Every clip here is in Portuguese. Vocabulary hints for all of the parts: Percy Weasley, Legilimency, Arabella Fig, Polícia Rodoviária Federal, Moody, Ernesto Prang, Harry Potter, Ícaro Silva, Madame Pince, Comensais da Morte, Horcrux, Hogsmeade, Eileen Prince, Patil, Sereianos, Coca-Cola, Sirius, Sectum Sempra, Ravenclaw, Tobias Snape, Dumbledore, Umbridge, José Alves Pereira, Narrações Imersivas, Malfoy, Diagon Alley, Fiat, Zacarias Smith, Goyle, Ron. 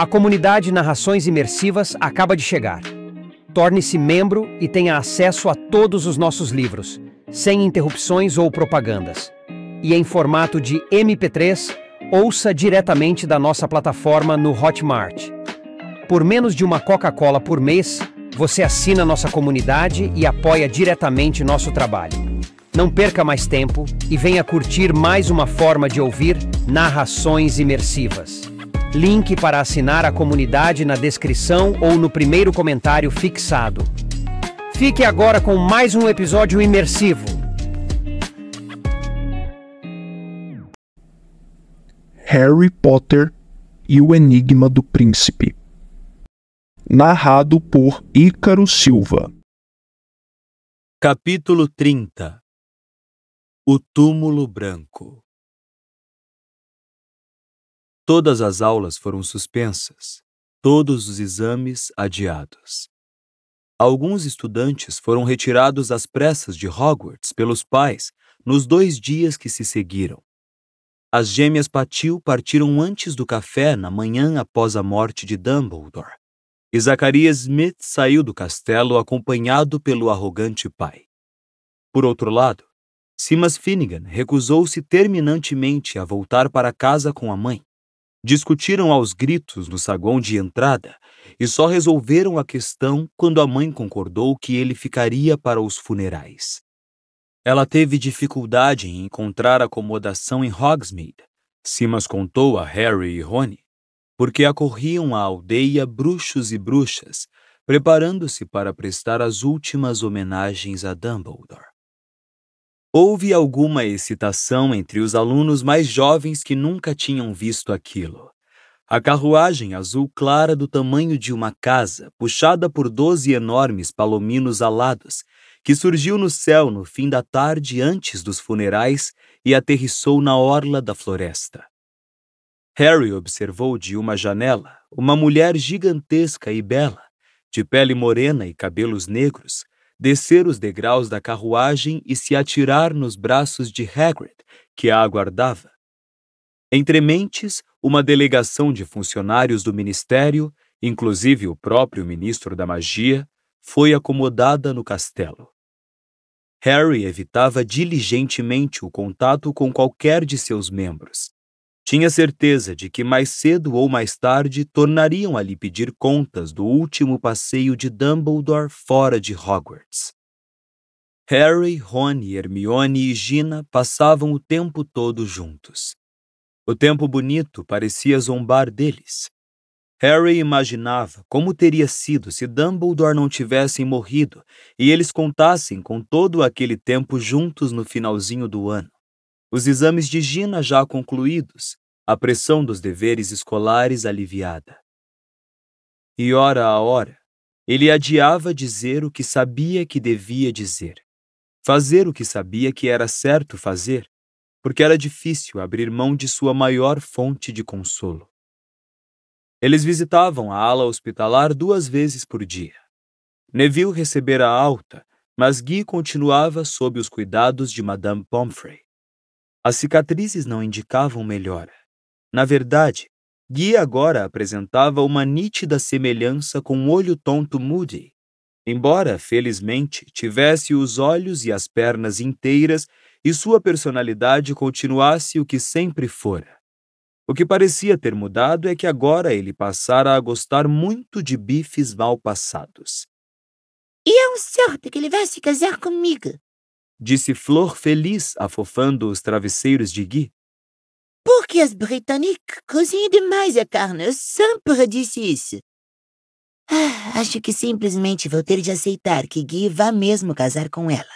A comunidade Narrações Imersivas acaba de chegar. Torne-se membro e tenha acesso a todos os nossos livros, sem interrupções ou propagandas. E em formato de MP3, ouça diretamente da nossa plataforma no Hotmart. Por menos de uma Coca-Cola por mês, você assina nossa comunidade e apoia diretamente nosso trabalho. Não perca mais tempo e venha curtir mais uma forma de ouvir narrações imersivas. Link para assinar a comunidade na descrição ou no primeiro comentário fixado. Fique agora com mais um episódio imersivo. Harry Potter e o Enigma do Príncipe. Narrado por Ícaro Silva. Capítulo 30. O Túmulo Branco. Todas as aulas foram suspensas, todos os exames adiados. Alguns estudantes foram retirados às pressas de Hogwarts pelos pais nos 2 dias que se seguiram. As gêmeas Patil partiram antes do café na manhã após a morte de Dumbledore. E Zacarias Smith saiu do castelo acompanhado pelo arrogante pai. Por outro lado, Seamus Finnegan recusou-se terminantemente a voltar para casa com a mãe. Discutiram aos gritos no saguão de entrada e só resolveram a questão quando a mãe concordou que ele ficaria para os funerais. Ela teve dificuldade em encontrar acomodação em Hogsmeade, Seamus contou a Harry e Rony, porque acorriam à aldeia bruxos e bruxas, preparando-se para prestar as últimas homenagens a Dumbledore. Houve alguma excitação entre os alunos mais jovens que nunca tinham visto aquilo. A carruagem azul clara do tamanho de uma casa, puxada por 12 enormes palominos alados, que surgiu no céu no fim da tarde antes dos funerais e aterrissou na orla da floresta. Harry observou de uma janela uma mulher gigantesca e bela, de pele morena e cabelos negros, descer os degraus da carruagem e se atirar nos braços de Hagrid, que a aguardava. Entre mentes, uma delegação de funcionários do ministério, inclusive o próprio ministro da magia, foi acomodada no castelo. Harry evitava diligentemente o contato com qualquer de seus membros. Tinha certeza de que mais cedo ou mais tarde tornariam a lhe pedir contas do último passeio de Dumbledore fora de Hogwarts. Harry, Rony, Hermione e Gina passavam o tempo todo juntos. O tempo bonito parecia zombar deles. Harry imaginava como teria sido se Dumbledore não tivessem morrido e eles contassem com todo aquele tempo juntos no finalzinho do ano. Os exames de Gina já concluídos, a pressão dos deveres escolares aliviada. E, hora a hora, ele adiava dizer o que sabia que devia dizer. Fazer o que sabia que era certo fazer, porque era difícil abrir mão de sua maior fonte de consolo. Eles visitavam a ala hospitalar 2 vezes por dia. Neville recebera alta, mas Gui continuava sob os cuidados de Madame Pomfrey. As cicatrizes não indicavam melhora. Na verdade, Gui agora apresentava uma nítida semelhança com o olho tonto Moody, embora, felizmente, tivesse os olhos e as pernas inteiras e sua personalidade continuasse o que sempre fora. O que parecia ter mudado é que agora ele passara a gostar muito de bifes mal passados. E é um certo que ele vai se casar comigo, disse Fleur feliz, afofando os travesseiros de Gui. Porque as britânicas cozinham demais a carne, eu sempre disse isso. Acho que simplesmente vou ter de aceitar que Gui vá mesmo casar com ela.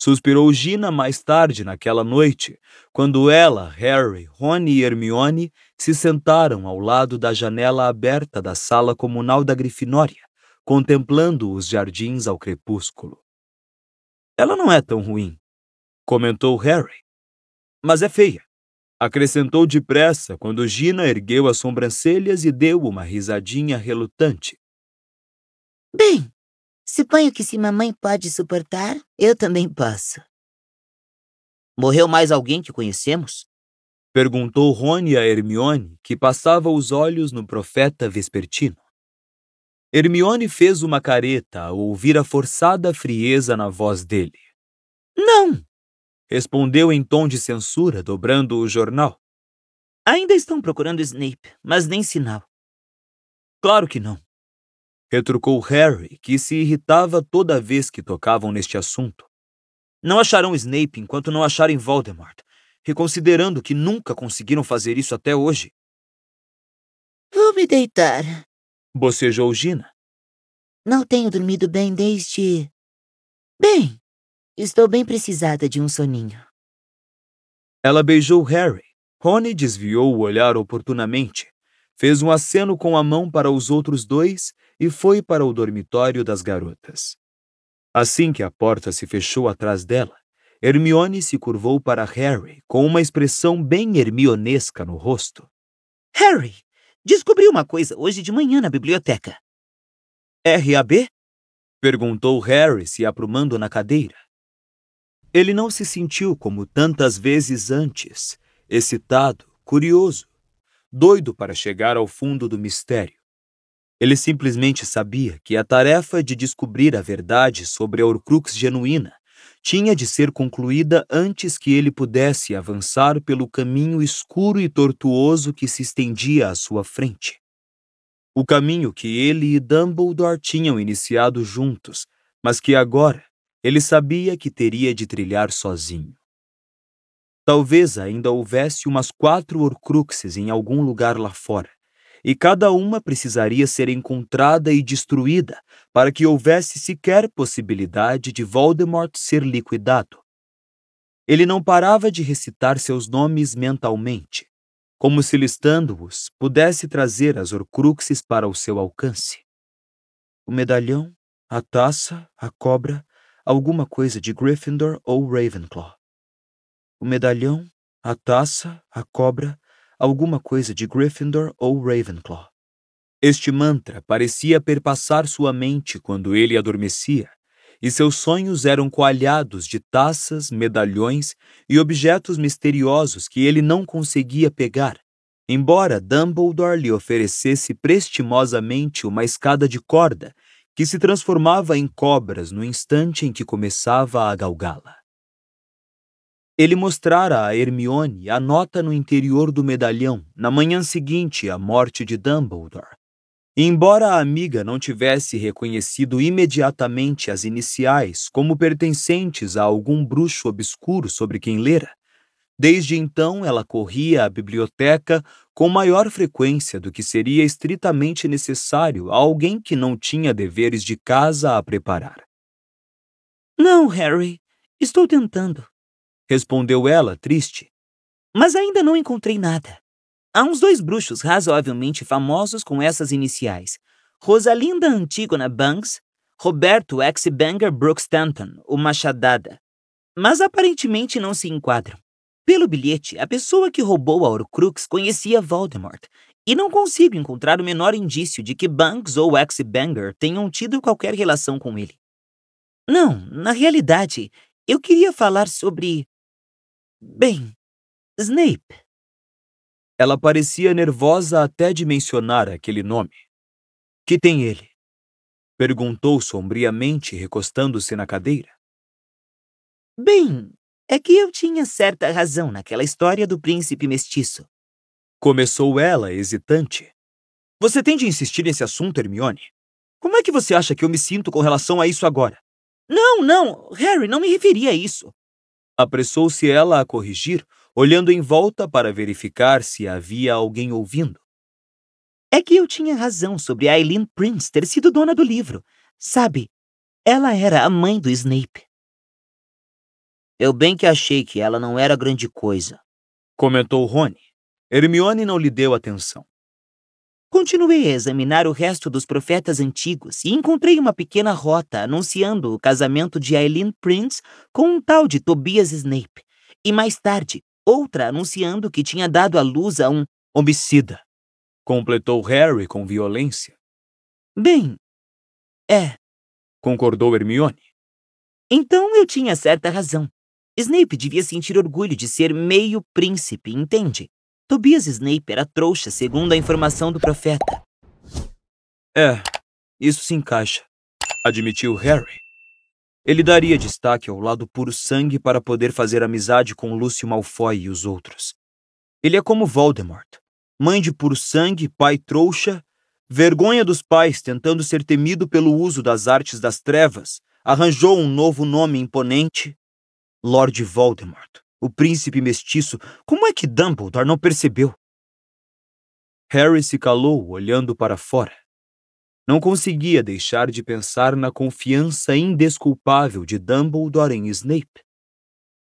Suspirou Gina mais tarde naquela noite, quando ela, Harry, Rony e Hermione se sentaram ao lado da janela aberta da sala comunal da Grifinória, contemplando os jardins ao crepúsculo. Ela não é tão ruim, comentou Harry. Mas é feia, acrescentou depressa quando Gina ergueu as sobrancelhas e deu uma risadinha relutante. Bem, suponho que se mamãe pode suportar, eu também posso. Morreu mais alguém que conhecemos? Perguntou Rony a Hermione, que passava os olhos no profeta vespertino. Hermione fez uma careta ao ouvir a forçada frieza na voz dele. Não! Respondeu em tom de censura, dobrando o jornal. Ainda estão procurando Snape, mas nem sinal. Claro que não. Retrucou Harry, que se irritava toda vez que tocavam neste assunto. Não acharão Snape enquanto não acharem Voldemort. Reconsiderando que nunca conseguiram fazer isso até hoje. Vou me deitar, bocejou Gina. Não tenho dormido bem desde... Bem, estou bem precisada de um soninho. Ela beijou Harry. Rony desviou o olhar oportunamente, fez um aceno com a mão para os outros dois e foi para o dormitório das garotas. Assim que a porta se fechou atrás dela, Hermione se curvou para Harry com uma expressão bem hermionesca no rosto. Harry, descobri uma coisa hoje de manhã na biblioteca. R.A.B.? Perguntou Harry se aprumando na cadeira. Ele não se sentiu como tantas vezes antes, excitado, curioso, doido para chegar ao fundo do mistério. Ele simplesmente sabia que a tarefa de descobrir a verdade sobre a Horcrux genuína tinha de ser concluída antes que ele pudesse avançar pelo caminho escuro e tortuoso que se estendia à sua frente. O caminho que ele e Dumbledore tinham iniciado juntos, mas que agora ele sabia que teria de trilhar sozinho. Talvez ainda houvesse umas 4 Horcruxes em algum lugar lá fora, e cada uma precisaria ser encontrada e destruída para que houvesse sequer possibilidade de Voldemort ser liquidado. Ele não parava de recitar seus nomes mentalmente, como se listando-os pudesse trazer as Horcruxes para o seu alcance. O medalhão, a taça, a cobra, alguma coisa de Gryffindor ou Ravenclaw. O medalhão, a taça, a cobra... Alguma coisa de Gryffindor ou Ravenclaw. Este mantra parecia perpassar sua mente quando ele adormecia, e seus sonhos eram coalhados de taças, medalhões e objetos misteriosos que ele não conseguia pegar, embora Dumbledore lhe oferecesse prestimosamente uma escada de corda que se transformava em cobras no instante em que começava a galgá-la. Ele mostrara a Hermione a nota no interior do medalhão na manhã seguinte à morte de Dumbledore. E embora a amiga não tivesse reconhecido imediatamente as iniciais como pertencentes a algum bruxo obscuro sobre quem lera, desde então ela corria à biblioteca com maior frequência do que seria estritamente necessário a alguém que não tinha deveres de casa a preparar. Não, Harry, estou tentando. Respondeu ela, triste. Mas ainda não encontrei nada. Há uns 2 bruxos razoavelmente famosos com essas iniciais. Rosalinda Antígona Banks, Roberto X. Banger Brooks Stanton, o Machadada. Mas aparentemente não se enquadram. Pelo bilhete, a pessoa que roubou a Horcrux conhecia Voldemort, e não consigo encontrar o menor indício de que Banks ou X. Banger tenham tido qualquer relação com ele. Não, na realidade, eu queria falar sobre... Bem, Snape. Ela parecia nervosa até de mencionar aquele nome. Que tem ele? Perguntou sombriamente, recostando-se na cadeira. Bem, é que eu tinha certa razão naquela história do príncipe mestiço. Começou ela, hesitante. Você tem de insistir nesse assunto, Hermione? Como é que você acha que eu me sinto com relação a isso agora? Não, não, Harry, não me referia a isso. Apressou-se ela a corrigir, olhando em volta para verificar se havia alguém ouvindo. É que eu tinha razão sobre a Eileen Prince ter sido dona do livro. Sabe, ela era a mãe do Snape. Eu bem que achei que ela não era grande coisa. Comentou Rony. Hermione não lhe deu atenção. Continuei a examinar o resto dos profetas antigos e encontrei uma pequena rota anunciando o casamento de Eileen Prince com um tal de Tobias Snape, e mais tarde, outra anunciando que tinha dado à luz a um homicida, completou Harry com violência. Bem, concordou Hermione. Então eu tinha certa razão. Snape devia sentir orgulho de ser meio príncipe, entende? Tobias Snape era trouxa, segundo a informação do profeta. É, isso se encaixa, admitiu Harry. Ele daria destaque ao lado puro sangue para poder fazer amizade com Lúcio Malfoy e os outros. Ele é como Voldemort, mãe de puro sangue, pai trouxa, vergonha dos pais tentando ser temido pelo uso das artes das trevas, arranjou um novo nome imponente, Lord Voldemort, o príncipe mestiço. Como é que Dumbledore não percebeu? Harry se calou, olhando para fora. Não conseguia deixar de pensar na confiança indesculpável de Dumbledore em Snape.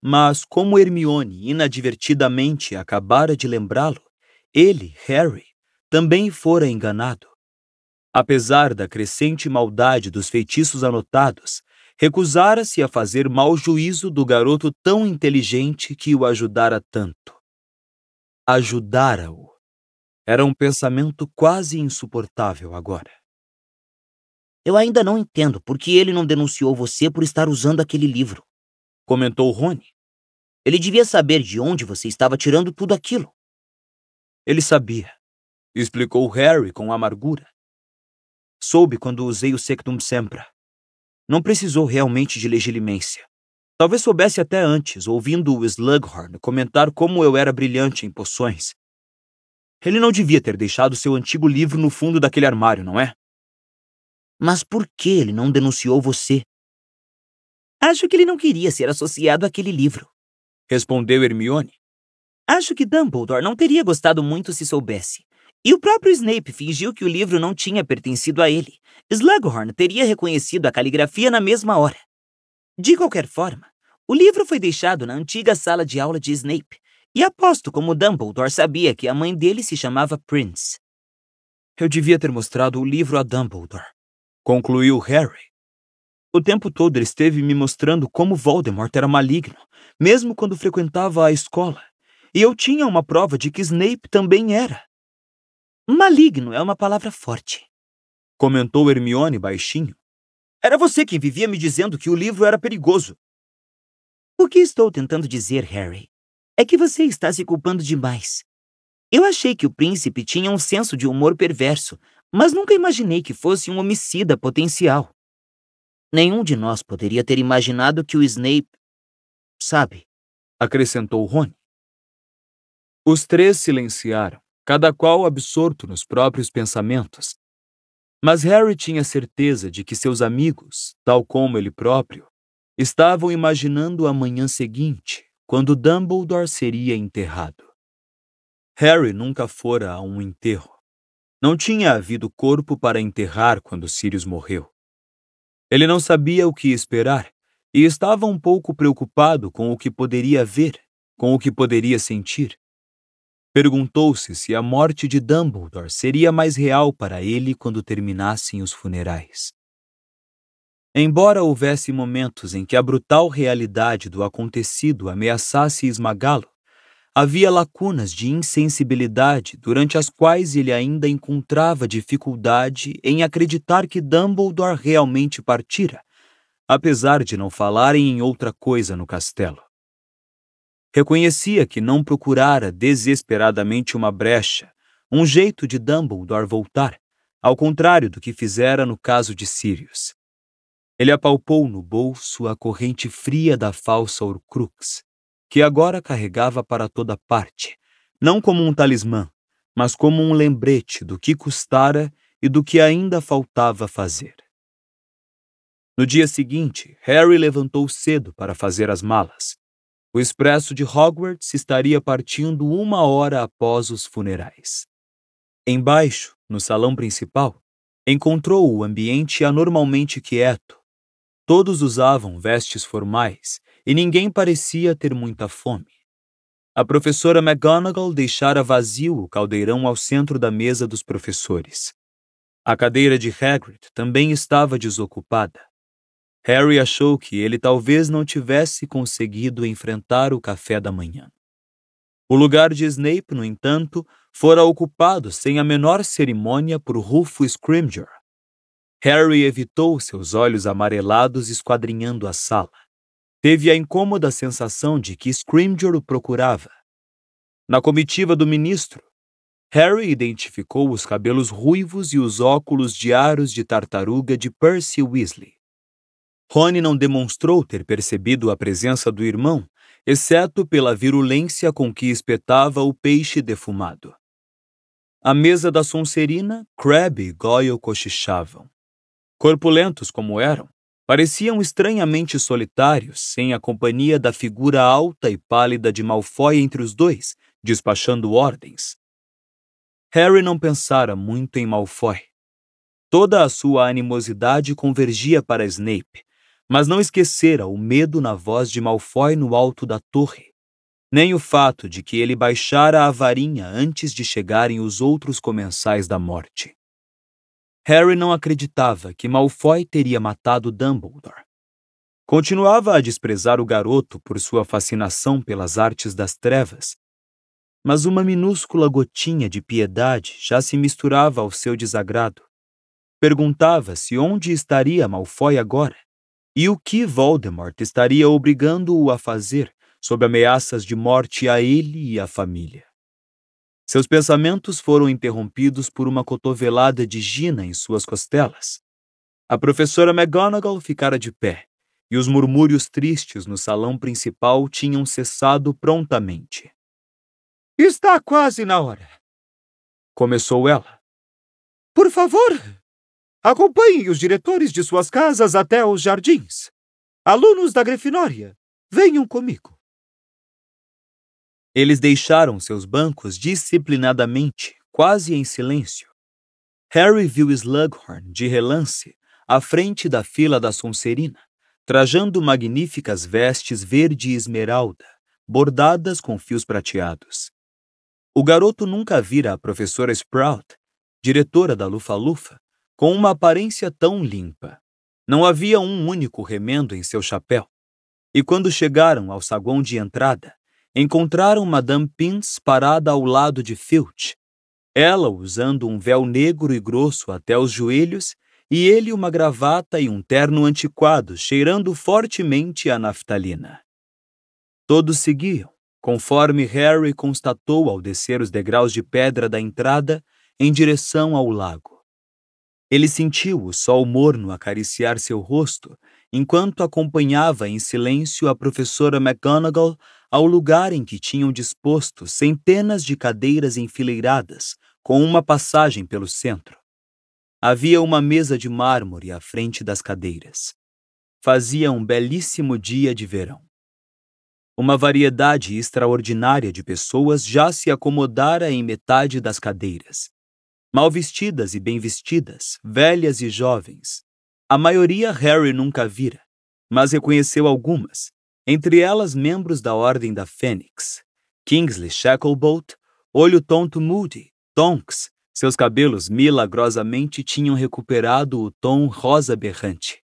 Mas, como Hermione inadvertidamente acabara de lembrá-lo, ele, Harry, também fora enganado. Apesar da crescente maldade dos feitiços anotados, recusara-se a fazer mau juízo do garoto tão inteligente que o ajudara tanto. Ajudara-o. Era um pensamento quase insuportável agora. Eu ainda não entendo por que ele não denunciou você por estar usando aquele livro, comentou Rony. Ele devia saber de onde você estava tirando tudo aquilo. Ele sabia, explicou Harry com amargura. Soube quando usei o Sectum Sempra. Não precisou realmente de legilimência. Talvez soubesse até antes, ouvindo o Slughorn comentar como eu era brilhante em poções. Ele não devia ter deixado seu antigo livro no fundo daquele armário, não é? Mas por que ele não denunciou você? Acho que ele não queria ser associado àquele livro, respondeu Hermione. Acho que Dumbledore não teria gostado muito se soubesse. E o próprio Snape fingiu que o livro não tinha pertencido a ele. Slughorn teria reconhecido a caligrafia na mesma hora. De qualquer forma, o livro foi deixado na antiga sala de aula de Snape. E aposto como Dumbledore sabia que a mãe dele se chamava Prince. Eu devia ter mostrado o livro a Dumbledore, concluiu Harry. O tempo todo ele esteve me mostrando como Voldemort era maligno, mesmo quando frequentava a escola. E eu tinha uma prova de que Snape também era. Maligno é uma palavra forte, comentou Hermione baixinho. Era você quem vivia me dizendo que o livro era perigoso. O que estou tentando dizer, Harry, é que você está se culpando demais. Eu achei que o príncipe tinha um senso de humor perverso, mas nunca imaginei que fosse um homicida potencial. Nenhum de nós poderia ter imaginado que o Snape... Sabe? Acrescentou Rony. Os três silenciaram, cada qual absorto nos próprios pensamentos. Mas Harry tinha certeza de que seus amigos, tal como ele próprio, estavam imaginando a manhã seguinte, quando Dumbledore seria enterrado. Harry nunca fora a um enterro. Não tinha havido corpo para enterrar quando Sirius morreu. Ele não sabia o que esperar e estava um pouco preocupado com o que poderia ver, com o que poderia sentir. Perguntou-se se a morte de Dumbledore seria mais real para ele quando terminassem os funerais. Embora houvesse momentos em que a brutal realidade do acontecido ameaçasse esmagá-lo, havia lacunas de insensibilidade durante as quais ele ainda encontrava dificuldade em acreditar que Dumbledore realmente partira, apesar de não falarem em outra coisa no castelo. Reconhecia que não procurara desesperadamente uma brecha, um jeito de Dumbledore voltar, ao contrário do que fizera no caso de Sirius. Ele apalpou no bolso a corrente fria da falsa Horcrux, que agora carregava para toda parte, não como um talismã, mas como um lembrete do que custara e do que ainda faltava fazer. No dia seguinte, Harry levantou cedo para fazer as malas. O Expresso de Hogwarts estaria partindo 1 hora após os funerais. Embaixo, no salão principal, encontrou o ambiente anormalmente quieto. Todos usavam vestes formais e ninguém parecia ter muita fome. A professora McGonagall deixara vazio o caldeirão ao centro da mesa dos professores. A cadeira de Hagrid também estava desocupada. Harry achou que ele talvez não tivesse conseguido enfrentar o café da manhã. O lugar de Snape, no entanto, fora ocupado sem a menor cerimônia por Rufo Scrimgeour. Harry evitou seus olhos amarelados esquadrinhando a sala. teve a incômoda sensação de que Scrimgeour o procurava. Na comitiva do ministro, Harry identificou os cabelos ruivos e os óculos de aros de tartaruga de Percy Weasley. Rony não demonstrou ter percebido a presença do irmão, exceto pela virulência com que espetava o peixe defumado. À mesa da Sonserina, Crabbe e Goyle cochichavam. Corpulentos como eram, pareciam estranhamente solitários, sem a companhia da figura alta e pálida de Malfoy entre os dois, despachando ordens. Harry não pensara muito em Malfoy. Toda a sua animosidade convergia para Snape, mas não esquecera o medo na voz de Malfoy no alto da torre, nem o fato de que ele baixara a varinha antes de chegarem os outros comensais da morte. Harry não acreditava que Malfoy teria matado Dumbledore. Continuava a desprezar o garoto por sua fascinação pelas artes das trevas, mas uma minúscula gotinha de piedade já se misturava ao seu desagrado. Perguntava-se onde estaria Malfoy agora e o que Voldemort estaria obrigando-o a fazer, sob ameaças de morte a ele e à família. Seus pensamentos foram interrompidos por uma cotovelada de Gina em suas costelas. A professora McGonagall ficara de pé, e os murmúrios tristes no salão principal tinham cessado prontamente. — Está quase na hora! — começou ela. — Por favor, acompanhem os diretores de suas casas até os jardins. Alunos da Grifinória, venham comigo. Eles deixaram seus bancos disciplinadamente, quase em silêncio. Harry viu Slughorn, de relance, à frente da fila da Sonserina, trajando magníficas vestes verde e esmeralda, bordadas com fios prateados. O garoto nunca vira a professora Sprout, diretora da Lufa-Lufa, com uma aparência tão limpa. Não havia um único remendo em seu chapéu. E quando chegaram ao saguão de entrada, encontraram Madame Pince parada ao lado de Filch, ela usando um véu negro e grosso até os joelhos e ele uma gravata e um terno antiquado cheirando fortemente a naftalina. Todos seguiam, conforme Harry constatou ao descer os degraus de pedra da entrada em direção ao lago. Ele sentiu o sol morno acariciar seu rosto enquanto acompanhava em silêncio a professora McGonagall ao lugar em que tinham disposto centenas de cadeiras enfileiradas, com uma passagem pelo centro. Havia uma mesa de mármore à frente das cadeiras. Fazia um belíssimo dia de verão. Uma variedade extraordinária de pessoas já se acomodara em metade das cadeiras. Mal vestidas e bem vestidas, velhas e jovens. A maioria Harry nunca vira, mas reconheceu algumas, entre elas membros da Ordem da Fênix, Kingsley Shacklebolt, Olho Tonto Moody, Tonks, seus cabelos milagrosamente tinham recuperado o tom rosa berrante.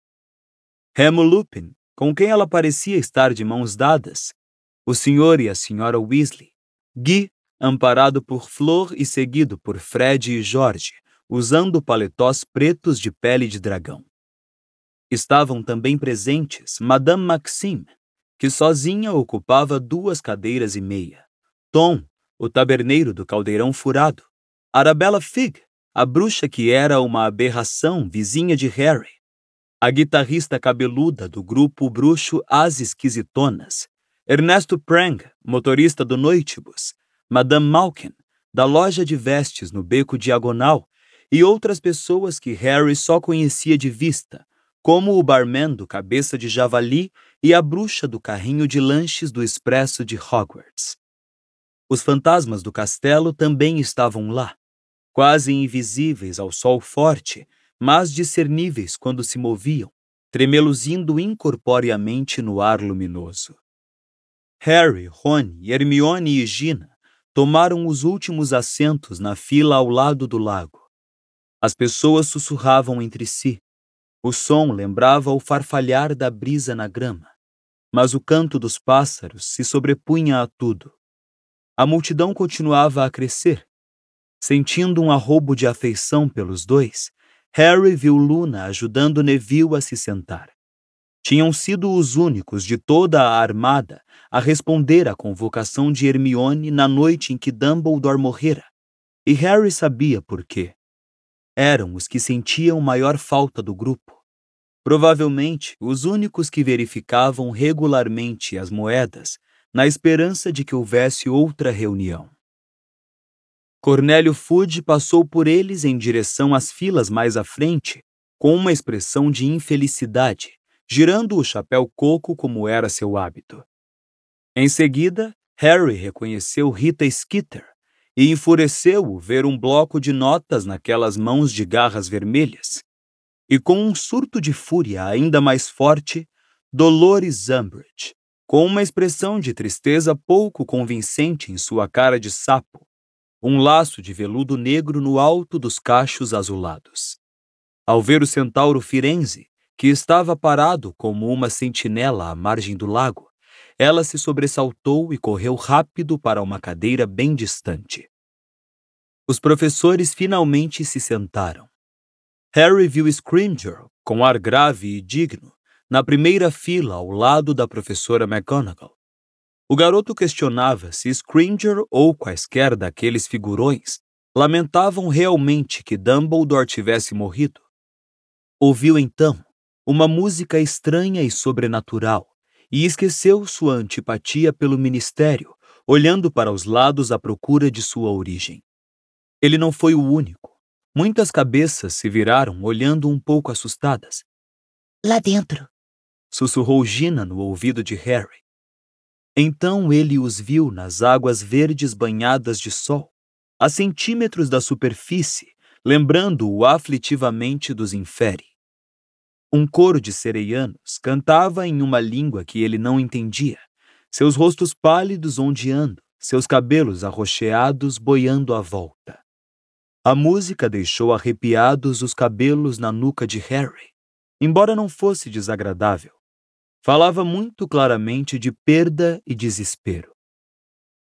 Remo Lupin, com quem ela parecia estar de mãos dadas, o Sr. e a Sra. Weasley, Gui, amparado por Fleur e seguido por Fred e Jorge, usando paletós pretos de pele de dragão. Estavam também presentes Madame Maxime, que sozinha ocupava 2 cadeiras e meia. Tom, o taberneiro do caldeirão furado. Arabella Fig, a bruxa que era uma aberração vizinha de Harry. A guitarrista cabeluda do grupo bruxo As Esquisitonas. Ernesto Prang, motorista do Noitibus. Madame Malkin, da loja de vestes no Beco Diagonal. E outras pessoas que Harry só conhecia de vista, como o barman do Cabeça de Javali e a bruxa do carrinho de lanches do Expresso de Hogwarts. Os fantasmas do castelo também estavam lá, quase invisíveis ao sol forte, mas discerníveis quando se moviam, tremeluzindo incorporeamente no ar luminoso. Harry, Rony, Hermione e Gina tomaram os últimos assentos na fila ao lado do lago. As pessoas sussurravam entre si. O som lembrava o farfalhar da brisa na grama, mas o canto dos pássaros se sobrepunha a tudo. A multidão continuava a crescer. Sentindo um arroubo de afeição pelos dois, Harry viu Luna ajudando Neville a se sentar. tinham sido os únicos de toda a armada a responder à convocação de Hermione na noite em que Dumbledore morrera, e Harry sabia por quê. Eram os que sentiam maior falta do grupo. Provavelmente os únicos que verificavam regularmente as moedas na esperança de que houvesse outra reunião. Cornélio Fudge passou por eles em direção às filas mais à frente, com uma expressão de infelicidade, girando o chapéu coco como era seu hábito. Em seguida, Harry reconheceu Rita Skeeter e enfureceu-o ver um bloco de notas naquelas mãos de garras vermelhas. E com um surto de fúria ainda mais forte, Dolores Umbridge, com uma expressão de tristeza pouco convincente em sua cara de sapo, um laço de veludo negro no alto dos cachos azulados. Ao ver o centauro Firenze, que estava parado como uma sentinela à margem do lago, ela se sobressaltou e correu rápido para uma cadeira bem distante. Os professores finalmente se sentaram. Harry viu Scrimgeour, com ar grave e digno, na primeira fila ao lado da professora McGonagall. O garoto questionava se Scrimgeour ou quaisquer daqueles figurões lamentavam realmente que Dumbledore tivesse morrido. Ouviu então uma música estranha e sobrenatural e esqueceu sua antipatia pelo ministério, olhando para os lados à procura de sua origem. Ele não foi o único. Muitas cabeças se viraram olhando um pouco assustadas. Lá dentro, sussurrou Gina no ouvido de Harry. Então ele os viu nas águas verdes banhadas de sol, a centímetros da superfície, lembrando-o aflitivamente dos Inferi. Um coro de Sereianos cantava em uma língua que ele não entendia, seus rostos pálidos ondeando, seus cabelos arroxeados boiando à volta. A música deixou arrepiados os cabelos na nuca de Harry, embora não fosse desagradável. Falava muito claramente de perda e desespero.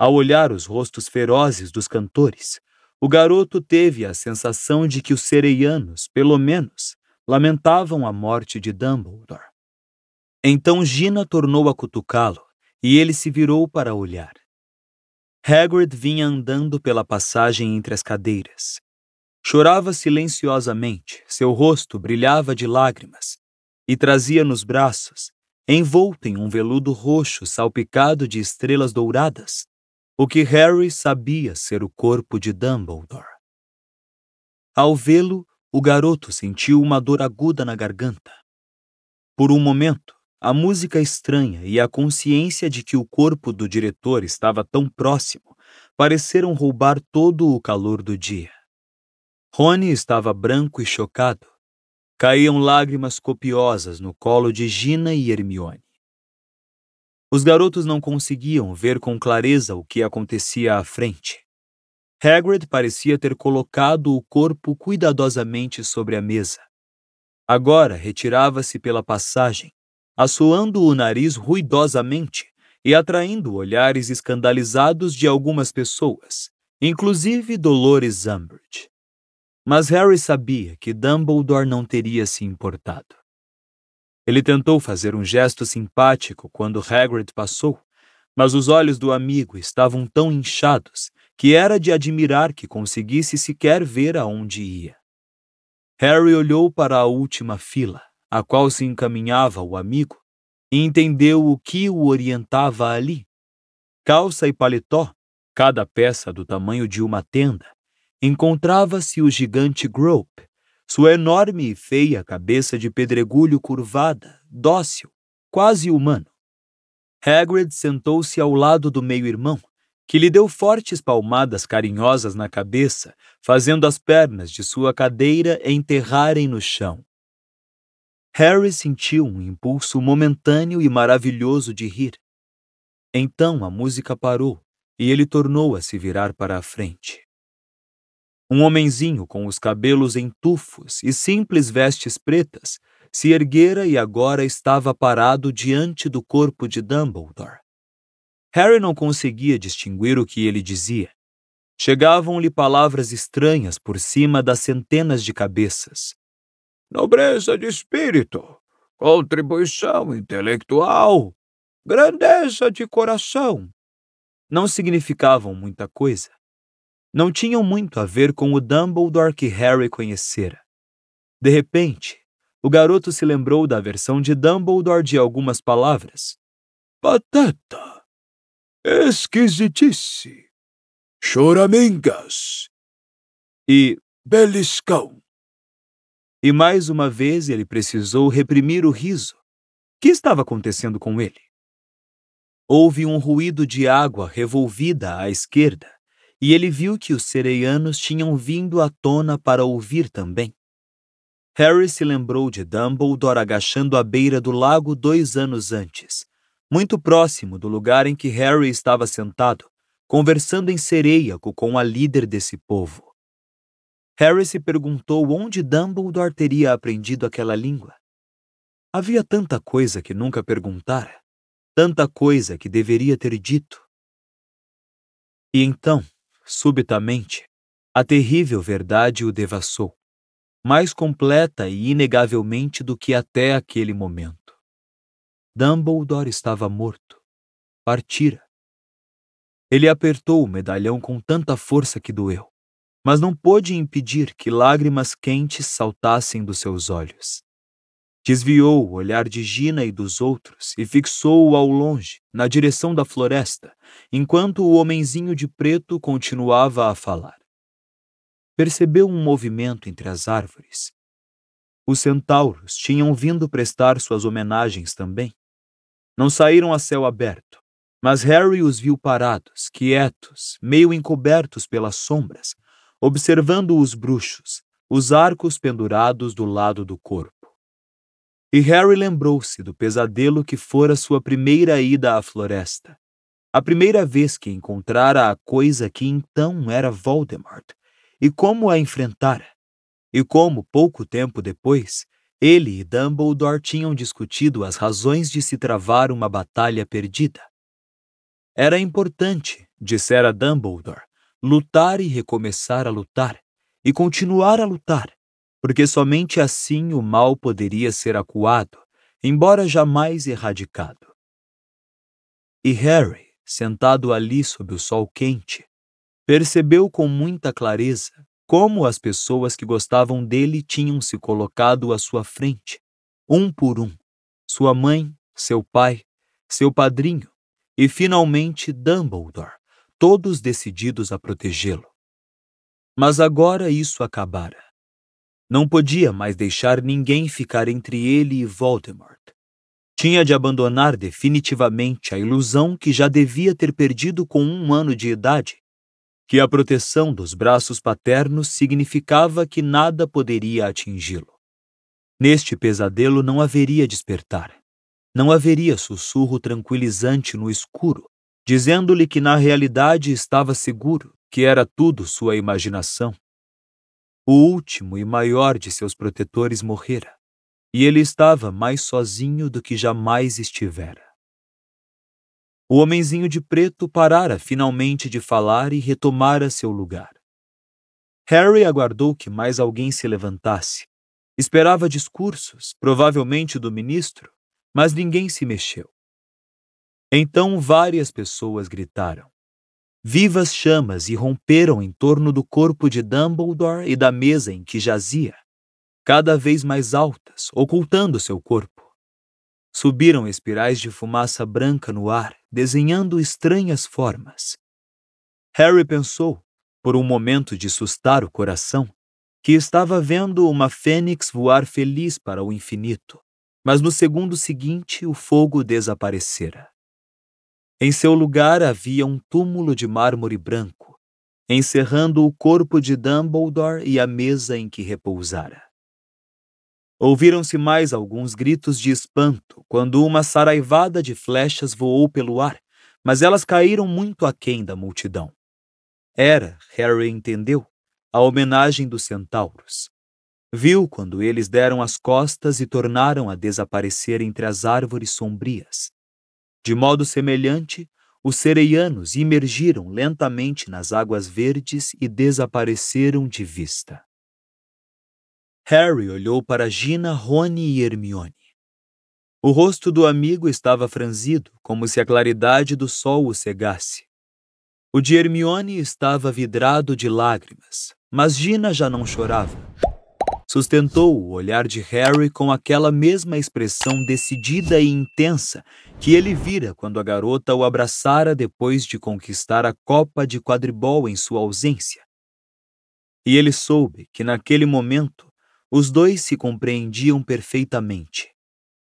Ao olhar os rostos ferozes dos cantores, o garoto teve a sensação de que os Sereianos, pelo menos, lamentavam a morte de Dumbledore. Então Gina tornou a cutucá-lo e ele se virou para olhar. Hagrid vinha andando pela passagem entre as cadeiras. Chorava silenciosamente, seu rosto brilhava de lágrimas, e trazia nos braços, envolto em um veludo roxo salpicado de estrelas douradas, o que Harry sabia ser o corpo de Dumbledore. Ao vê-lo, o garoto sentiu uma dor aguda na garganta. Por um momento, a música estranha e a consciência de que o corpo do diretor estava tão próximo pareceram roubar todo o calor do dia. Rony estava branco e chocado. Caíam lágrimas copiosas no colo de Gina e Hermione. Os garotos não conseguiam ver com clareza o que acontecia à frente. Hagrid parecia ter colocado o corpo cuidadosamente sobre a mesa. Agora retirava-se pela passagem, assoando o nariz ruidosamente e atraindo olhares escandalizados de algumas pessoas, inclusive Dolores Umbridge. Mas Harry sabia que Dumbledore não teria se importado. Ele tentou fazer um gesto simpático quando Hagrid passou, mas os olhos do amigo estavam tão inchados que era de admirar que conseguisse sequer ver aonde ia. Harry olhou para a última fila, a qual se encaminhava o amigo, e entendeu o que o orientava ali. Calça e paletó, cada peça do tamanho de uma tenda, encontrava-se o gigante Grope, sua enorme e feia cabeça de pedregulho curvada, dócil, quase humano. Hagrid sentou-se ao lado do meio-irmão, que lhe deu fortes palmadas carinhosas na cabeça, fazendo as pernas de sua cadeira enterrarem no chão. Harry sentiu um impulso momentâneo e maravilhoso de rir. Então a música parou e ele tornou a se virar para a frente. Um homenzinho com os cabelos em tufos e simples vestes pretas se erguera e agora estava parado diante do corpo de Dumbledore. Harry não conseguia distinguir o que ele dizia. Chegavam-lhe palavras estranhas por cima das centenas de cabeças. Nobreza de espírito, Contribuição intelectual, grandeza de coração. Não significavam muita coisa. Não tinham muito a ver com o Dumbledore que Harry conhecera. De repente, o garoto se lembrou da versão de Dumbledore de algumas palavras. Patata, esquisitice, choramingas e beliscão. E mais uma vez ele precisou reprimir o riso. O que estava acontecendo com ele? Houve um ruído de água revolvida à esquerda. E ele viu que os Sereianos tinham vindo à tona para ouvir também. Harry se lembrou de Dumbledore agachando à beira do lago 2 anos antes, muito próximo do lugar em que Harry estava sentado, conversando em sereiaco com a líder desse povo. Harry se perguntou onde Dumbledore teria aprendido aquela língua. Havia tanta coisa que nunca perguntara, tanta coisa que deveria ter dito. E então, subitamente, a terrível verdade o devassou, mais completa e inegavelmente do que até aquele momento. Dumbledore estava morto. Partira. Ele apertou o medalhão com tanta força que doeu, mas não pôde impedir que lágrimas quentes saltassem dos seus olhos. Desviou o olhar de Gina e dos outros e fixou-o ao longe, na direção da floresta, enquanto o homenzinho de preto continuava a falar. Percebeu um movimento entre as árvores. Os centauros tinham vindo prestar suas homenagens também. Não saíram a céu aberto, mas Harry os viu parados, quietos, meio encobertos pelas sombras, observando os bruxos, os arcos pendurados do lado do corpo. E Harry lembrou-se do pesadelo que fora sua primeira ida à floresta, a primeira vez que encontrara a coisa que então era Voldemort, e como a enfrentara, e como, pouco tempo depois, ele e Dumbledore tinham discutido as razões de se travar uma batalha perdida. Era importante, dissera Dumbledore, lutar e recomeçar a lutar, e continuar a lutar, porque somente assim o mal poderia ser acuado, embora jamais erradicado. E Harry, sentado ali sob o sol quente, percebeu com muita clareza como as pessoas que gostavam dele tinham se colocado à sua frente, um por um, sua mãe, seu pai, seu padrinho e, finalmente, Dumbledore, todos decididos a protegê-lo. Mas agora isso acabara. Não podia mais deixar ninguém ficar entre ele e Voldemort. Tinha de abandonar definitivamente a ilusão que já devia ter perdido com 1 ano de idade, que a proteção dos braços paternos significava que nada poderia atingi-lo. Neste pesadelo não haveria despertar. Não haveria sussurro tranquilizante no escuro, dizendo-lhe que na realidade estava seguro, que era tudo sua imaginação. O último e maior de seus protetores morrera, e ele estava mais sozinho do que jamais estivera. O homenzinho de preto parara finalmente de falar e retomara seu lugar. Harry aguardou que mais alguém se levantasse. Esperava discursos, provavelmente do ministro, mas ninguém se mexeu. Então várias pessoas gritaram. Vivas chamas irromperam em torno do corpo de Dumbledore e da mesa em que jazia, cada vez mais altas, ocultando seu corpo. Subiram espirais de fumaça branca no ar, desenhando estranhas formas. Harry pensou, por um momento de sustar o coração, que estava vendo uma fênix voar feliz para o infinito, mas no segundo seguinte o fogo desaparecera. Em seu lugar havia um túmulo de mármore branco, encerrando o corpo de Dumbledore e a mesa em que repousara. Ouviram-se mais alguns gritos de espanto quando uma saraivada de flechas voou pelo ar, mas elas caíram muito aquém da multidão. Era, Harry entendeu, a homenagem dos centauros. Viu quando eles deram as costas e tornaram a desaparecer entre as árvores sombrias. De modo semelhante, os Sereianos imergiram lentamente nas águas verdes e desapareceram de vista. Harry olhou para Gina, Rony e Hermione. O rosto do amigo estava franzido, como se a claridade do sol o cegasse. O de Hermione estava vidrado de lágrimas, mas Gina já não chorava. Sustentou o olhar de Harry com aquela mesma expressão decidida e intensa que ele vira quando a garota o abraçara depois de conquistar a Copa de Quadribol em sua ausência. E ele soube que naquele momento os dois se compreendiam perfeitamente.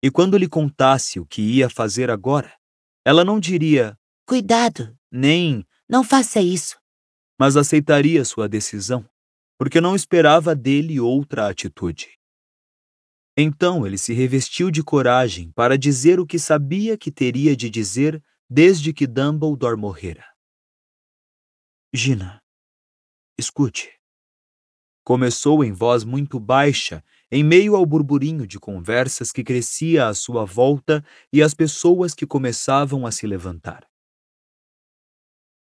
E quando lhe contasse o que ia fazer agora, ela não diria "Cuidado", nem "Não faça isso", mas aceitaria sua decisão, porque não esperava dele outra atitude. Então ele se revestiu de coragem para dizer o que sabia que teria de dizer desde que Dumbledore morrera. "Gina, escute." Começou em voz muito baixa, em meio ao burburinho de conversas que crescia à sua volta e as pessoas que começavam a se levantar.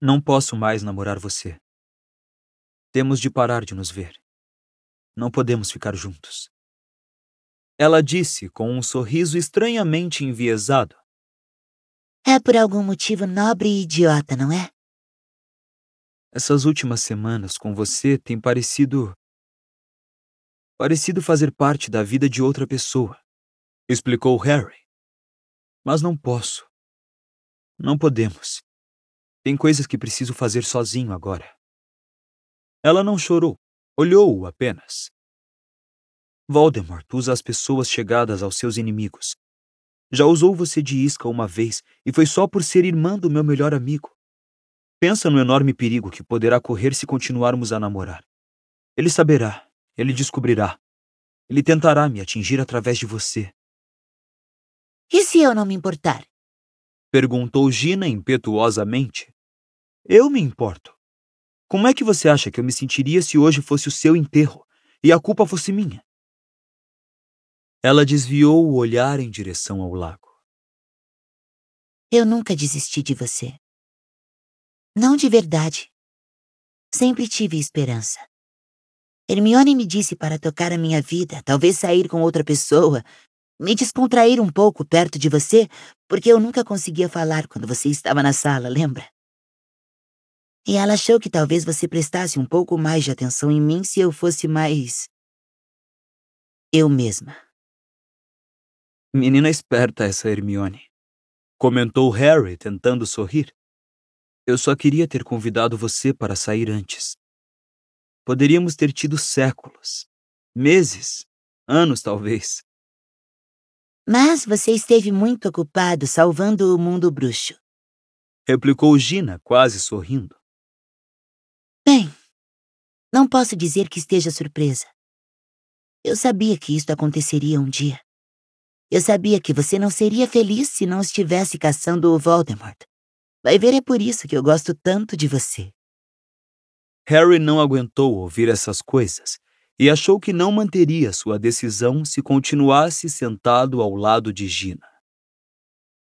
"Não posso mais namorar você. Temos de parar de nos ver. Não podemos ficar juntos." Ela disse com um sorriso estranhamente enviesado. "É por algum motivo nobre e idiota, não é?" "Essas últimas semanas com você tem parecido fazer parte da vida de outra pessoa", explicou Harry. "Mas não posso. Não podemos. Tem coisas que preciso fazer sozinho agora." Ela não chorou, olhou-o apenas. "Voldemort usa as pessoas chegadas aos seus inimigos. Já usou você de isca uma vez e foi só por ser irmã do meu melhor amigo. Pensa no enorme perigo que poderá correr se continuarmos a namorar. Ele saberá, ele descobrirá. Ele tentará me atingir através de você." "E se eu não me importar?" perguntou Gina impetuosamente. "Eu me importo. Como é que você acha que eu me sentiria se hoje fosse o seu enterro e a culpa fosse minha?" Ela desviou o olhar em direção ao lago. "Eu nunca desisti de você. Não de verdade. Sempre tive esperança. Hermione me disse para tocar a minha vida, talvez sair com outra pessoa, me descontrair um pouco perto de você, porque eu nunca conseguia falar quando você estava na sala, lembra? E ela achou que talvez você prestasse um pouco mais de atenção em mim se eu fosse mais eu mesma." "Menina esperta essa Hermione", comentou Harry tentando sorrir. "Eu só queria ter convidado você para sair antes. Poderíamos ter tido séculos, meses, anos talvez." "Mas você esteve muito ocupado salvando o mundo bruxo", replicou Gina quase sorrindo. "Bem, não posso dizer que esteja surpresa. Eu sabia que isto aconteceria um dia. Eu sabia que você não seria feliz se não estivesse caçando o Voldemort. Vai ver, é por isso que eu gosto tanto de você." Harry não aguentou ouvir essas coisas e achou que não manteria sua decisão se continuasse sentado ao lado de Gina.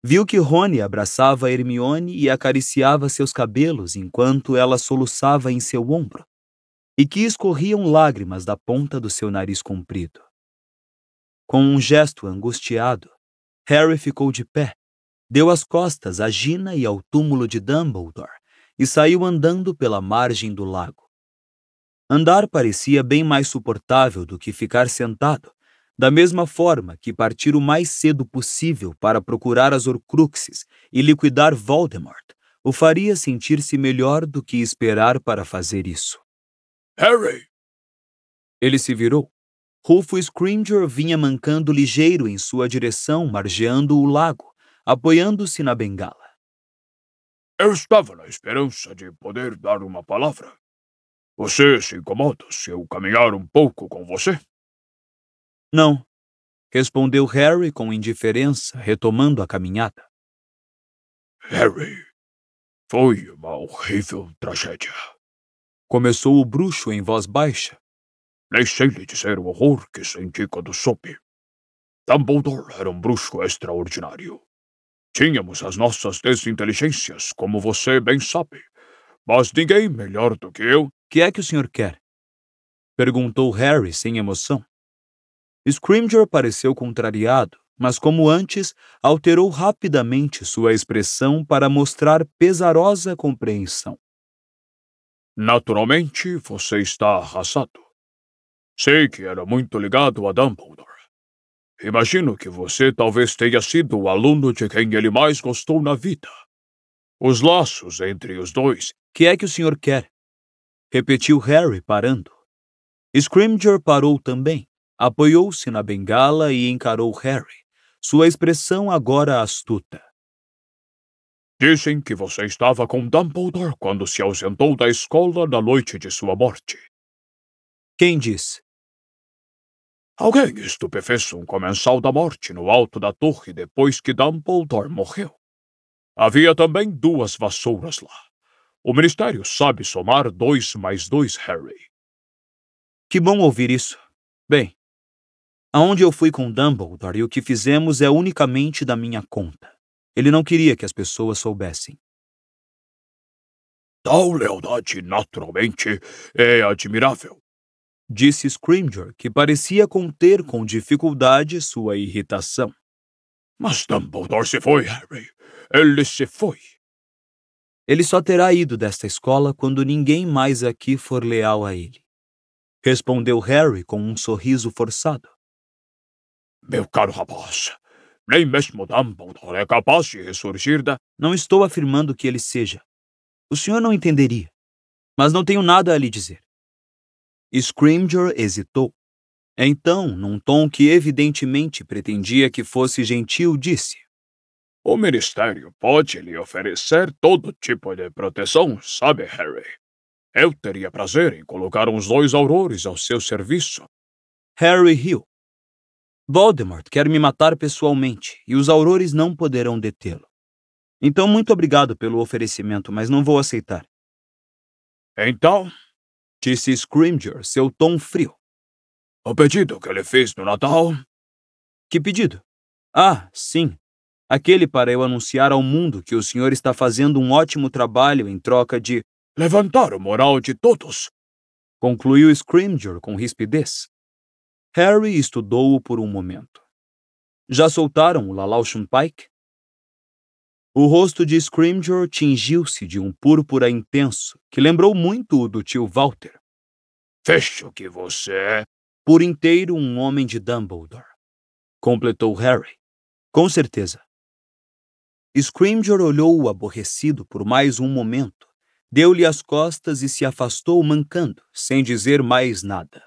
Viu que Rony abraçava Hermione e acariciava seus cabelos enquanto ela soluçava em seu ombro, e que escorriam lágrimas da ponta do seu nariz comprido. Com um gesto angustiado, Harry ficou de pé, deu as costas a Gina e ao túmulo de Dumbledore e saiu andando pela margem do lago. Andar parecia bem mais suportável do que ficar sentado, da mesma forma que partir o mais cedo possível para procurar as Horcruxes e liquidar Voldemort o faria sentir-se melhor do que esperar para fazer isso. "Harry!" Ele se virou. Rufo Scrimgeour vinha mancando ligeiro em sua direção, margeando o lago, apoiando-se na bengala. "Eu estava na esperança de poder dar uma palavra. Você se incomoda se eu caminhar um pouco com você?" "Não", respondeu Harry com indiferença, retomando a caminhada. "Harry, foi uma horrível tragédia", começou o bruxo em voz baixa. "Nem sei lhe dizer o horror que senti quando soube. Dumbledore era um bruxo extraordinário. Tínhamos as nossas desinteligências, como você bem sabe, mas ninguém melhor do que eu..." "Que é que o senhor quer?" perguntou Harry sem emoção. Scrimgeour pareceu contrariado, mas, como antes, alterou rapidamente sua expressão para mostrar pesarosa compreensão. — Naturalmente, você está arrasado. Sei que era muito ligado a Dumbledore. Imagino que você talvez tenha sido o aluno de quem ele mais gostou na vida. Os laços entre os dois... — Que é que o senhor quer? Repetiu Harry, parando. Scrimgeour parou também, apoiou-se na bengala e encarou Harry, sua expressão agora astuta. — Dizem que você estava com Dumbledore quando se ausentou da escola na noite de sua morte. — Quem disse? — Alguém estupefez um comensal da morte no alto da torre depois que Dumbledore morreu. Havia também duas vassouras lá. O Ministério sabe somar 2 mais 2, Harry. — Que bom ouvir isso. Bem, aonde eu fui com Dumbledore e o que fizemos é unicamente da minha conta. Ele não queria que as pessoas soubessem. — Tal lealdade, naturalmente, é admirável. Disse Scrimgeour, que parecia conter com dificuldade sua irritação. — Mas Dumbledore se foi, Harry. Ele se foi. — Ele só terá ido desta escola quando ninguém mais aqui for leal a ele. Respondeu Harry com um sorriso forçado. — Meu caro rapaz, nem mesmo Dumbledore é capaz de ressurgir da... — Não estou afirmando que ele seja. O senhor não entenderia. Mas não tenho nada a lhe dizer. Scrimgeour hesitou. Então, num tom que evidentemente pretendia que fosse gentil, disse. — O Ministério pode lhe oferecer todo tipo de proteção, sabe, Harry? Eu teria prazer em colocar uns 2 aurores ao seu serviço. Harry riu. Voldemort quer me matar pessoalmente e os aurores não poderão detê-lo. Então, muito obrigado pelo oferecimento, mas não vou aceitar. Então, disse Scrimgeour, seu tom frio. O pedido que ele fez no Natal... Que pedido? Ah, sim. Aquele para eu anunciar ao mundo que o senhor está fazendo um ótimo trabalho em troca de... Levantar o moral de todos, concluiu Scrimgeour com rispidez. Harry estudou-o por um momento. Já soltaram o Lalauchun Pike? O rosto de Scrimgeour tingiu-se de um púrpura intenso, que lembrou muito o do tio Walter. Fecho que você é. Por inteiro um homem de Dumbledore, completou Harry. Com certeza. Scrimgeour olhou-o aborrecido por mais um momento. Deu-lhe as costas e se afastou mancando, sem dizer mais nada.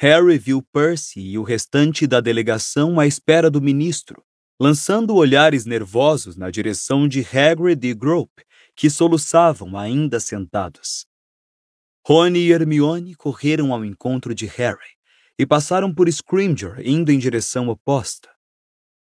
Harry viu Percy e o restante da delegação à espera do ministro, lançando olhares nervosos na direção de Hagrid e Grope, que soluçavam ainda sentados. Rony e Hermione correram ao encontro de Harry e passaram por Scrimgeour indo em direção oposta.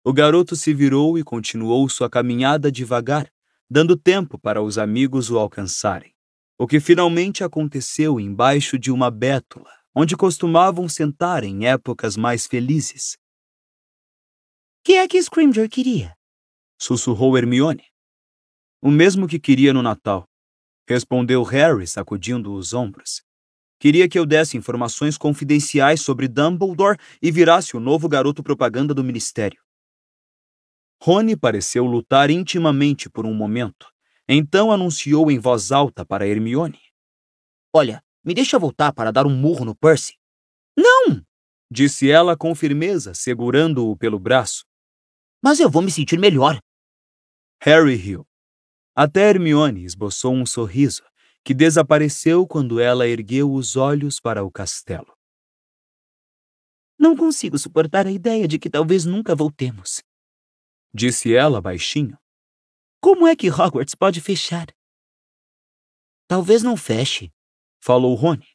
O garoto se virou e continuou sua caminhada devagar, dando tempo para os amigos o alcançarem, o que finalmente aconteceu embaixo de uma bétula, onde costumavam sentar em épocas mais felizes. — Que é que Scrimgeour queria? — sussurrou Hermione. — O mesmo que queria no Natal, respondeu Harry, sacudindo os ombros. — Queria que eu desse informações confidenciais sobre Dumbledore e virasse o novo garoto propaganda do Ministério. Rony pareceu lutar intimamente por um momento. Então anunciou em voz alta para Hermione. — Olha, me deixa voltar para dar um murro no Percy. — Não! Disse ela com firmeza, segurando-o pelo braço. — Mas eu vou me sentir melhor. Harry riu. Até Hermione esboçou um sorriso, que desapareceu quando ela ergueu os olhos para o castelo. — Não consigo suportar a ideia de que talvez nunca voltemos. Disse ela baixinho. Como é que Hogwarts pode fechar? Talvez não feche, falou Rony.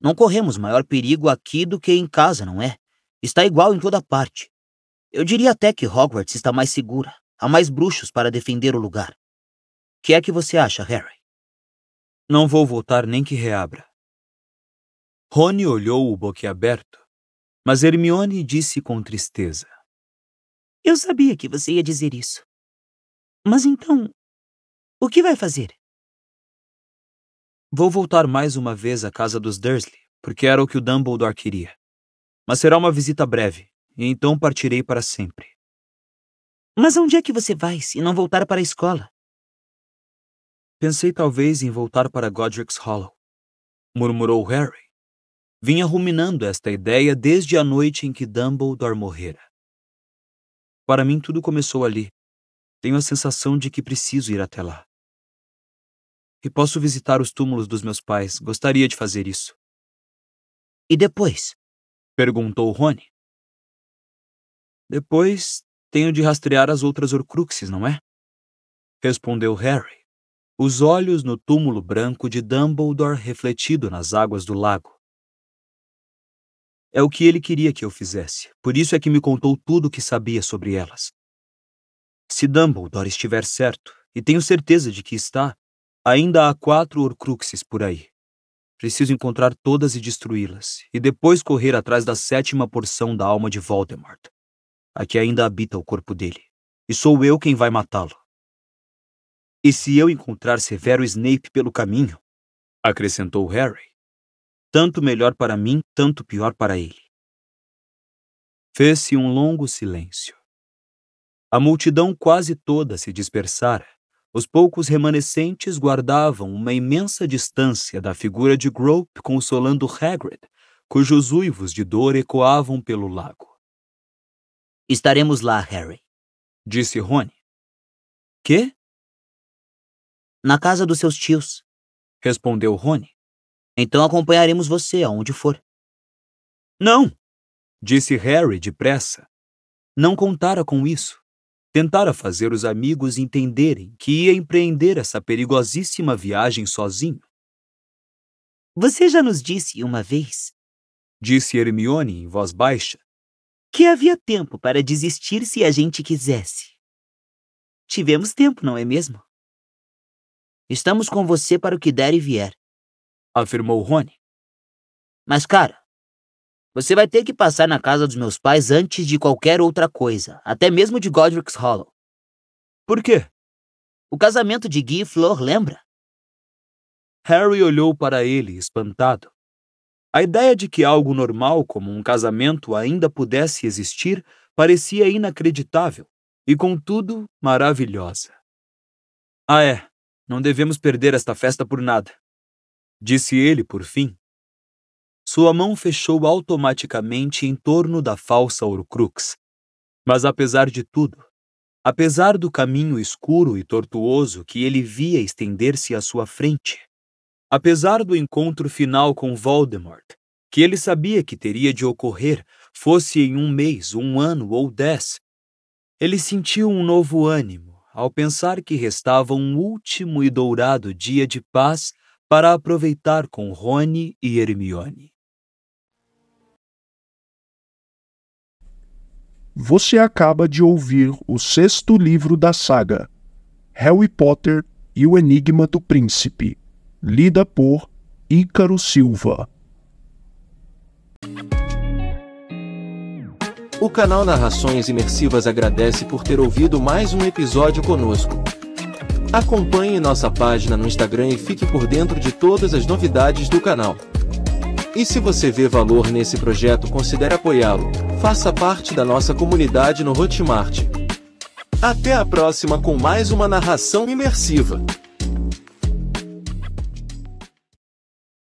Não corremos maior perigo aqui do que em casa, não é? Está igual em toda parte. Eu diria até que Hogwarts está mais segura. Há mais bruxos para defender o lugar. O que é que você acha, Harry? Não vou voltar nem que reabra. Rony olhou o boquiaberto, mas Hermione disse com tristeza. Eu sabia que você ia dizer isso. Mas então, o que vai fazer? Vou voltar mais uma vez à casa dos Dursley, porque era o que o Dumbledore queria. Mas será uma visita breve, e então partirei para sempre. Mas onde é que você vai se não voltar para a escola? Pensei talvez em voltar para Godric's Hollow, murmurou Harry. Vinha ruminando esta ideia desde a noite em que Dumbledore morrera. Para mim tudo começou ali. Tenho a sensação de que preciso ir até lá. E posso visitar os túmulos dos meus pais. Gostaria de fazer isso. E depois? Perguntou Rony. Depois tenho de rastrear as outras Horcruxes, não é? Respondeu Harry, os olhos no túmulo branco de Dumbledore refletido nas águas do lago. É o que ele queria que eu fizesse, por isso é que me contou tudo o que sabia sobre elas. Se Dumbledore estiver certo, e tenho certeza de que está, ainda há 4 Horcruxes por aí. Preciso encontrar todas e destruí-las, e depois correr atrás da 7ª porção da alma de Voldemort, a que ainda habita o corpo dele, e sou eu quem vai matá-lo. E se eu encontrar Severo Snape pelo caminho, acrescentou Harry, tanto melhor para mim, tanto pior para ele. Fez-se um longo silêncio. A multidão quase toda se dispersara. Os poucos remanescentes guardavam uma imensa distância da figura de Grope consolando Hagrid, cujos uivos de dor ecoavam pelo lago. Estaremos lá, Harry, disse Rony. Quê? Na casa dos seus tios, respondeu Rony. Então acompanharemos você aonde for. Não, disse Harry depressa. Não contara com isso. Tentara fazer os amigos entenderem que ia empreender essa perigosíssima viagem sozinho. Você já nos disse uma vez, disse Hermione em voz baixa, que havia tempo para desistir se a gente quisesse. Tivemos tempo, não é mesmo? Estamos com você para o que der e vier, afirmou Rony. Mas, cara, você vai ter que passar na casa dos meus pais antes de qualquer outra coisa, até mesmo de Godric's Hollow. Por quê? O casamento de Gui e Fleur, lembra? Harry olhou para ele, espantado. A ideia de que algo normal, como um casamento, ainda pudesse existir, parecia inacreditável e, contudo, maravilhosa. Ah é, não devemos perder esta festa por nada, disse ele por fim. Sua mão fechou automaticamente em torno da falsa Horcrux. Mas apesar de tudo, apesar do caminho escuro e tortuoso que ele via estender-se à sua frente, apesar do encontro final com Voldemort, que ele sabia que teria de ocorrer, fosse em um mês, um ano ou 10, ele sentiu um novo ânimo ao pensar que restava um último e dourado dia de paz para aproveitar com Rony e Hermione. Você acaba de ouvir o 6º livro da saga, Harry Potter e o Enigma do Príncipe, lida por Ícaro Silva. O canal Narrações Imersivas agradece por ter ouvido mais um episódio conosco. Acompanhe nossa página no Instagram e fique por dentro de todas as novidades do canal. E se você vê valor nesse projeto, considere apoiá-lo. Faça parte da nossa comunidade no Hotmart. Até a próxima com mais uma narração imersiva.